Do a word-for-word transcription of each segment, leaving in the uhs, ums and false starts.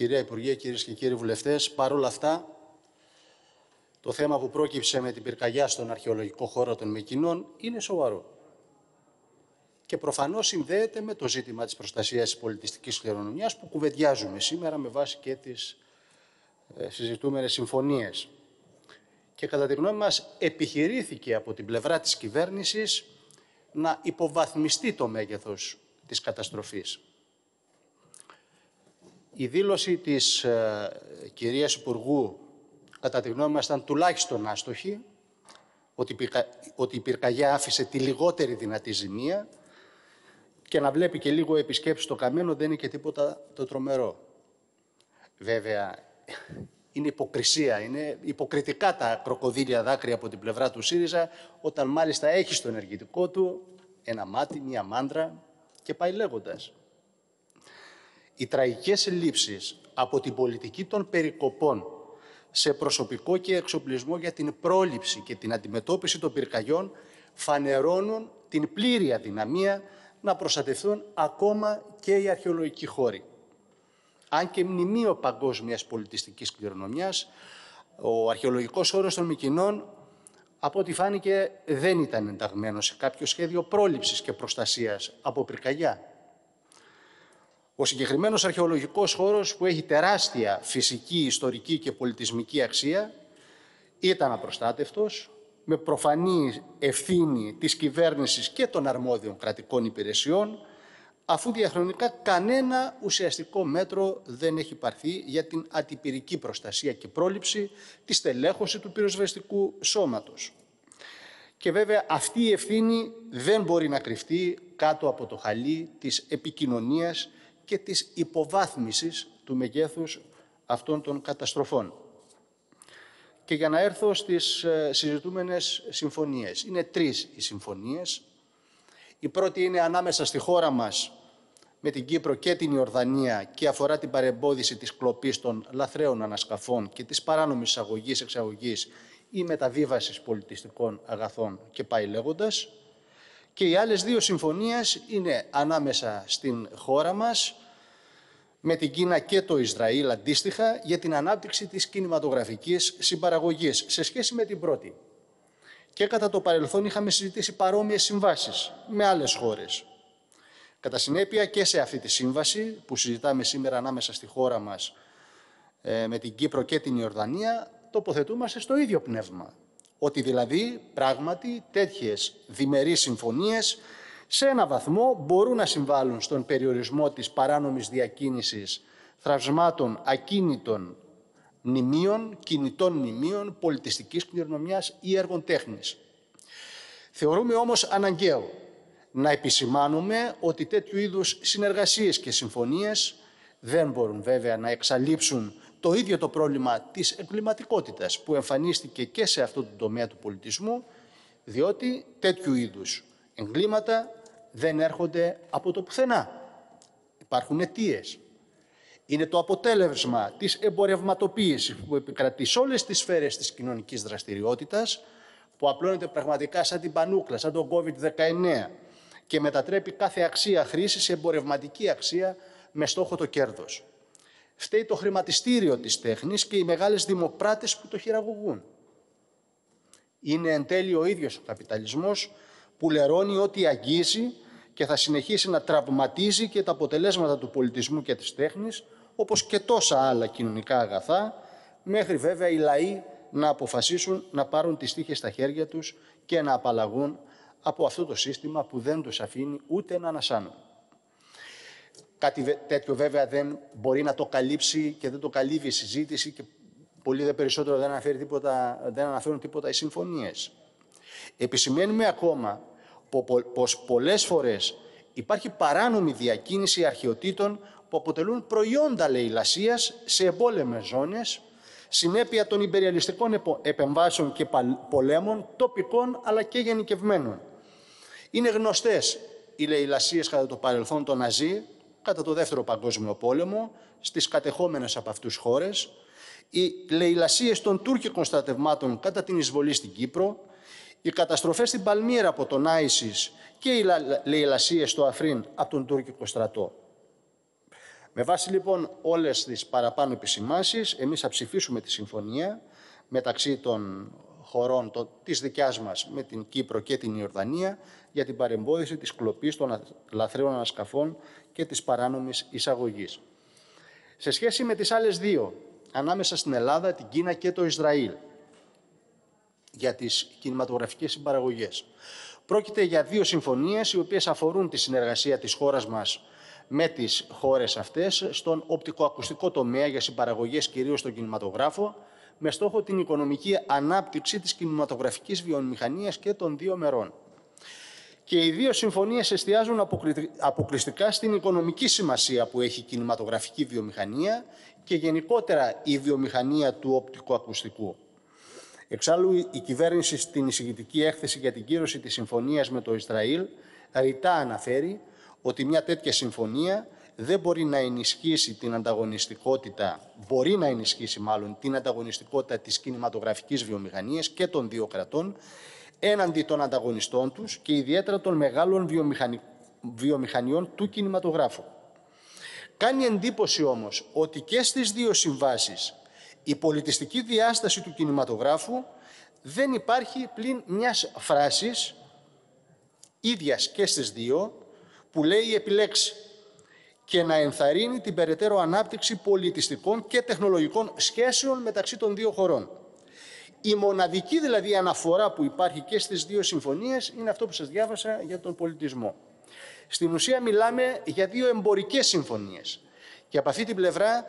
Κυρία Υπουργέ, κυρίες και κύριοι βουλευτές, παρόλα αυτά, το θέμα που πρόκυψε με την πυρκαγιά στον αρχαιολογικό χώρο των Μυκηνών είναι σοβαρό. Και προφανώς συνδέεται με το ζήτημα της προστασίας της πολιτιστικής κληρονομιάς που κουβεντιάζουμε σήμερα με βάση και τις συζητούμενες συμφωνίες. Και κατά τη γνώμη μας επιχειρήθηκε από την πλευρά της κυβέρνησης να υποβαθμιστεί το μέγεθος της καταστροφής. Η δήλωση της ε, κυρίας Υπουργού, κατά τη γνώμη μας, ήταν τουλάχιστον άστοχη, ότι, ότι η πυρκαγιά άφησε τη λιγότερη δυνατή ζημία και να βλέπει και λίγο επισκέψεις στο καμένο δεν είναι και τίποτα το τρομερό. Βέβαια, είναι υποκρισία, είναι υποκριτικά τα κροκοδίλια δάκρυα από την πλευρά του ΣΥΡΙΖΑ, όταν μάλιστα έχει στο ενεργητικό του ένα μάτι, μια μάντρα και πάει λέγοντας. Οι τραγικές ελλείψεις από την πολιτική των περικοπών σε προσωπικό και εξοπλισμό για την πρόληψη και την αντιμετώπιση των πυρκαγιών φανερώνουν την πλήρη αδυναμία να προστατευτούν ακόμα και οι αρχαιολογικοί χώροι. Αν και μνημείο παγκόσμιας πολιτιστικής κληρονομιάς, ο αρχαιολογικός χώρος των Μυκηνών, από ό,τι φάνηκε, δεν ήταν ενταγμένο σε κάποιο σχέδιο πρόληψης και προστασίας από πυρκαγιά. Ο συγκεκριμένος αρχαιολογικός χώρος, που έχει τεράστια φυσική, ιστορική και πολιτισμική αξία, ήταν απροστάτευτος, με προφανή ευθύνη της κυβέρνησης και των αρμόδιων κρατικών υπηρεσιών, αφού διαχρονικά κανένα ουσιαστικό μέτρο δεν έχει πάρθει για την αντιπυρική προστασία και πρόληψη, τη στελέχωση του πυροσβεστικού σώματος. Και βέβαια αυτή η ευθύνη δεν μπορεί να κρυφτεί κάτω από το χαλί της επικοινωνίας και της υποβάθμισης του μεγέθους αυτών των καταστροφών. Και για να έρθω στις συζητούμενες συμφωνίες. Είναι τρεις οι συμφωνίες. Η πρώτη είναι ανάμεσα στη χώρα μας με την Κύπρο και την Ιορδανία και αφορά την παρεμπόδιση της κλοπής των λαθρέων ανασκαφών και της παράνομης εισαγωγής, εξαγωγής ή μεταβίβασης πολιτιστικών αγαθών και πάει λέγοντας. Και οι άλλες δύο συμφωνίες είναι ανάμεσα στην χώρα μας με την Κίνα και το Ισραήλ αντίστοιχα για την ανάπτυξη της κινηματογραφικής συμπαραγωγής σε σχέση με την πρώτη. Και κατά το παρελθόν είχαμε συζητήσει παρόμοιες συμβάσεις με άλλες χώρες. Κατά συνέπεια και σε αυτή τη σύμβαση που συζητάμε σήμερα ανάμεσα στη χώρα μας με την Κύπρο και την Ιορδανία τοποθετούμαστε στο ίδιο πνεύμα. Ότι δηλαδή πράγματι τέτοιες διμερείς συμφωνίες σε ένα βαθμό μπορούν να συμβάλλουν στον περιορισμό της παράνομης διακίνησης θραυσμάτων ακίνητων μνημείων, κινητών μνημείων, πολιτιστικής κληρονομιάς ή έργων τέχνης. Θεωρούμε όμως αναγκαίο να επισημάνουμε ότι τέτοιου είδους συνεργασίες και συμφωνίες δεν μπορούν βέβαια να εξαλείψουν το ίδιο το πρόβλημα της εγκληματικότητας που εμφανίστηκε και σε αυτό το τομέα του πολιτισμού, διότι τέτοιου είδους εγκλήματα δεν έρχονται από το πουθενά. Υπάρχουν αιτίες. Είναι το αποτέλεσμα της εμπορευματοποίησης που επικρατεί σε όλες τις σφαίρες της κοινωνικής δραστηριότητας, που απλώνεται πραγματικά σαν την πανούκλα, σαν τον κόβιντ δεκαεννέα και μετατρέπει κάθε αξία χρήσης σε εμπορευματική αξία με στόχο το κέρδος. Φταίει το χρηματιστήριο της τέχνης και οι μεγάλες δημοπράτες που το χειραγωγούν. Είναι εν τέλει ο ίδιος ο καπιταλισμός που λερώνει ό,τι αγγίζει και θα συνεχίσει να τραυματίζει και τα αποτελέσματα του πολιτισμού και της τέχνης, όπως και τόσα άλλα κοινωνικά αγαθά, μέχρι βέβαια οι λαοί να αποφασίσουν να πάρουν τις τύχες στα χέρια τους και να απαλλαγούν από αυτό το σύστημα που δεν τους αφήνει ούτε να ανασάνουν. Κάτι τέτοιο βέβαια δεν μπορεί να το καλύψει και δεν το καλύβει η συζήτηση και πολύ δε περισσότερο δεν, αναφέρει τίποτα, δεν αναφέρουν τίποτα οι συμφωνίες. Επισημαίνουμε ακόμα πως πολλές φορές υπάρχει παράνομη διακίνηση αρχαιοτήτων που αποτελούν προϊόντα λαιλασίας σε εμπόλεμες ζώνες, συνέπεια των ιμπεριαλιστικών επεμβάσεων και πολέμων τοπικών αλλά και γενικευμένων. Είναι γνωστές οι λαιλασίες κατά το παρελθόν των Ναζί, κατά το Δεύτερο Παγκόσμιο Πόλεμο, στις κατεχόμενες από αυτούς χώρες, οι λαιλασίες των τουρκικών στρατευμάτων κατά την εισβολή στην Κύπρο, οι καταστροφές στην Παλμύρα από τον Άησις και οι λαιλασίες στο Αφρίν από τον τουρκικό στρατό. Με βάση λοιπόν όλες τις παραπάνω επισημάνσεις, εμείς θα ψηφίσουμε τη συμφωνία μεταξύ των χωρών το, της δικιάς μας με την Κύπρο και την Ιορδανία για την παρεμπόδιση της κλοπής των λαθρέων ανασκαφών και της παράνομης εισαγωγής. Σε σχέση με τις άλλες δύο, ανάμεσα στην Ελλάδα, την Κίνα και το Ισραήλ, για τις κινηματογραφικές συμπαραγωγές. Πρόκειται για δύο συμφωνίες οι οποίες αφορούν τη συνεργασία της χώρας μας με τις χώρες αυτές στον οπτικοακουστικό τομέα για συμπαραγωγές, κυρίως στον κινηματογράφο, με στόχο την οικονομική ανάπτυξη της κινηματογραφικής βιομηχανίας και των δύο μερών. Και οι δύο συμφωνίες εστιάζουν αποκλειστικά στην οικονομική σημασία που έχει η κινηματογραφική βιομηχανία και γενικότερα η βιομηχανία του οπτικοακουστικού. Εξάλλου, η κυβέρνηση στην εισηγητική έκθεση για την κύρωση της συμφωνίας με το Ισραήλ ρητά αναφέρει ότι μια τέτοια συμφωνία δεν μπορεί να ενισχύσει την ανταγωνιστικότητα, μπορεί να ενισχύσει μάλλον την ανταγωνιστικότητα της κινηματογραφικής βιομηχανίας και των δύο κρατών έναντι των ανταγωνιστών τους και ιδιαίτερα των μεγάλων βιομηχανι... βιομηχανιών του κινηματογράφου. Κάνει εντύπωση όμως ότι και στις δύο συμβάσεις η πολιτιστική διάσταση του κινηματογράφου δεν υπάρχει πλην μιας φράσης, ίδιας και στις δύο, που λέει επιλέξει και να ενθαρρύνει την περαιτέρω ανάπτυξη πολιτιστικών και τεχνολογικών σχέσεων μεταξύ των δύο χωρών. Η μοναδική δηλαδή αναφορά που υπάρχει και στις δύο συμφωνίες είναι αυτό που σας διάβασα για τον πολιτισμό. Στην ουσία μιλάμε για δύο εμπορικές συμφωνίες και από αυτή την πλευρά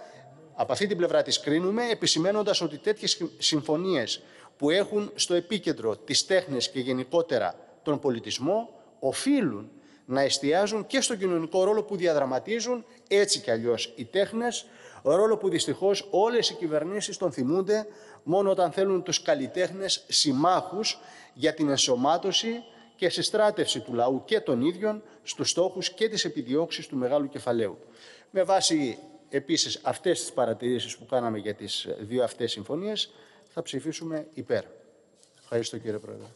Από αυτή την πλευρά της κρίνουμε, επισημαίνοντας ότι τέτοιες συμφωνίες που έχουν στο επίκεντρο τις τέχνες και γενικότερα τον πολιτισμό, οφείλουν να εστιάζουν και στον κοινωνικό ρόλο που διαδραματίζουν, έτσι κι αλλιώς οι τέχνες, ρόλο που δυστυχώς όλες οι κυβερνήσεις τον θυμούνται μόνο όταν θέλουν τους καλλιτέχνες συμμάχους για την ενσωμάτωση και συστράτευση του λαού και των ίδιων στους στόχους και τις επιδιώξεις του μεγάλου κεφαλαίου. Με βάση επίσης, αυτές τις παρατηρήσεις που κάναμε για τις δύο αυτές συμφωνίες θα ψηφίσουμε υπέρ. Ευχαριστώ, κύριε Πρόεδρε.